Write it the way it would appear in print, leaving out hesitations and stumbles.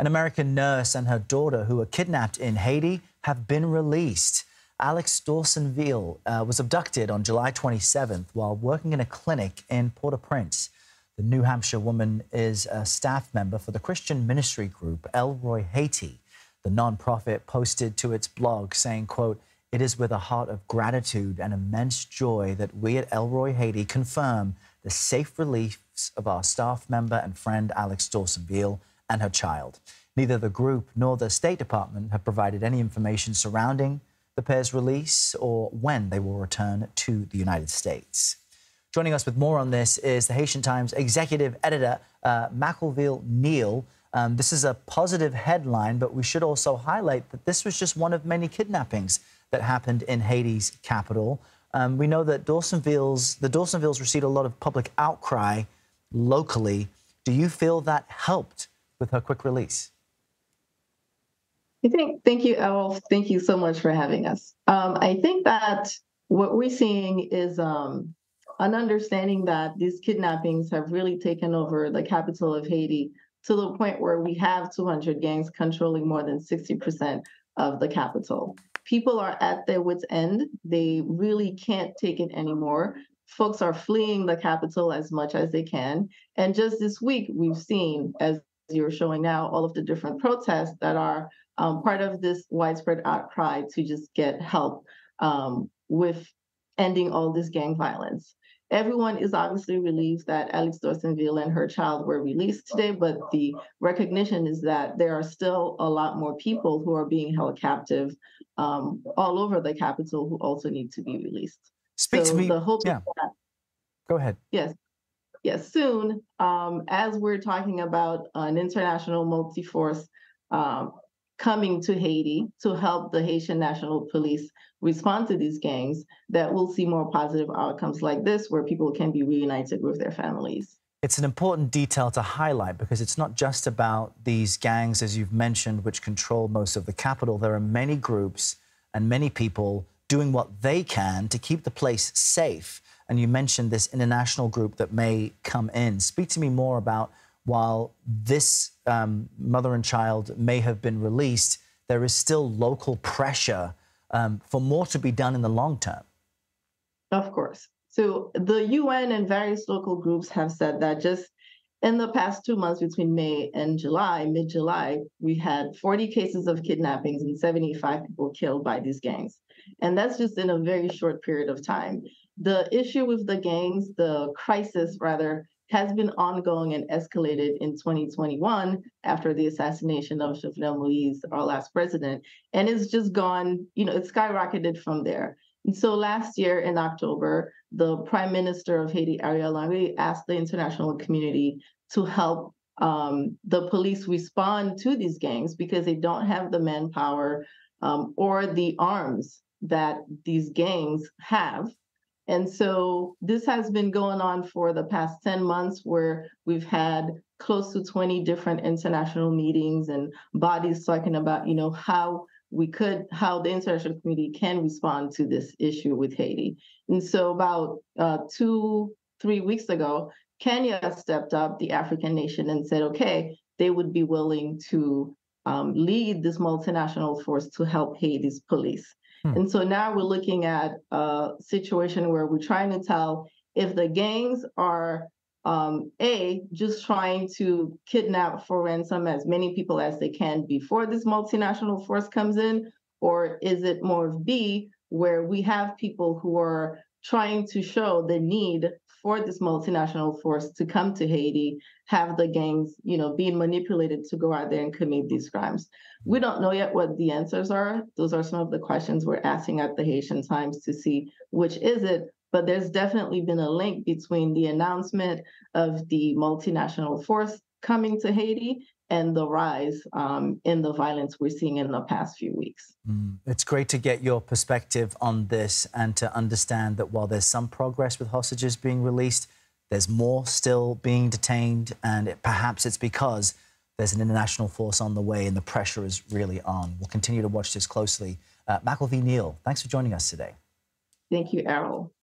An American nurse and her daughter who were kidnapped in Haiti have been released. Alix Dorsainvil was abducted on July 27th while working in a clinic in Port-au-Prince. The New Hampshire woman is a staff member for the Christian ministry group El Roi Haiti. The nonprofit posted to its blog saying, quote, "It is with a heart of gratitude and immense joy that we at El Roi Haiti confirm the safe release of our staff member and friend Alix Dorsainvil and her child." Neither the group nor the State Department have provided any information surrounding the pair's release or when they will return to the United States. Joining us with more on this is the Haitian Times executive editor, Macollvie Neel. This is a positive headline, but we should also highlight that this was just one of many kidnappings that happened in Haiti's capital. We know that the Dorsainvils received a lot of public outcry locally. Do you feel that helped with her quick release? Thank you, Alf. Thank you so much for having us. I think that what we're seeing is an understanding that these kidnappings have really taken over the capital of Haiti to the point where we have 200 gangs controlling more than 60% of the capital. People are at their wits' end. They really can't take it anymore. Folks are fleeing the capital as much as they can. And just this week, we've seen, as you're showing now, all of the different protests that are part of this widespread outcry to just get help with ending all this gang violence. Everyone is obviously relieved that Alix Dorsainvil and her child were released today, but the recognition is that there are still a lot more people who are being held captive all over the capital who also need to be released. Speak so to me. The hope is that, go ahead. Yes. Soon, as we're talking about an international multi-force coming to Haiti to help the Haitian National Police respond to these gangs, that we'll see more positive outcomes like this where people can be reunited with their families. It's an important detail to highlight because it's not just about these gangs, as you've mentioned, which control most of the capital. There are many groups and many people doing what they can to keep the place safe. And you mentioned this international group that may come in. Speak to me more about, while this mother and child may have been released, there is still local pressure for more to be done in the long term. Of course. So the UN and various local groups have said that just in the past 2 months between May and July, mid-July, we had 40 cases of kidnappings and 75 people killed by these gangs. And that's just in a very short period of time. The issue with the gangs, the crisis rather, has been ongoing and escalated in 2021 after the assassination of Jovenel Moïse, our last president, and it's just gone, it's skyrocketed from there. And so last year in October, the Prime Minister of Haiti, Ariel Henry, asked the international community to help the police respond to these gangs because they don't have the manpower or the arms that these gangs have. And so this has been going on for the past 10 months where we've had close to 20 different international meetings and bodies talking about, how the international community can respond to this issue with Haiti. And so about 2-3 weeks ago, Kenya stepped up, the African nation, and said, okay, they would be willing to lead this multinational force to help Haiti's police. And so now we're looking at a situation where we're trying to tell if the gangs are, just trying to kidnap for ransom as many people as they can before this multinational force comes in, or is it more of B, where we have people who are trying to show the need for this multinational force to come to Haiti, have the gangs, being manipulated to go out there and commit these crimes. We don't know yet what the answers are. Those are some of the questions we're asking at the Haitian Times to see which is it, but there's definitely been a link between the announcement of the multinational force coming to Haiti and the rise in the violence we're seeing in the past few weeks. It's great to get your perspective on this and to understand that while there's some progress with hostages being released, there's more still being detained, and perhaps it's because there's an international force on the way and the pressure is really on. We'll continue to watch this closely. Macollvie Neel, thanks for joining us today. Thank you, Errol.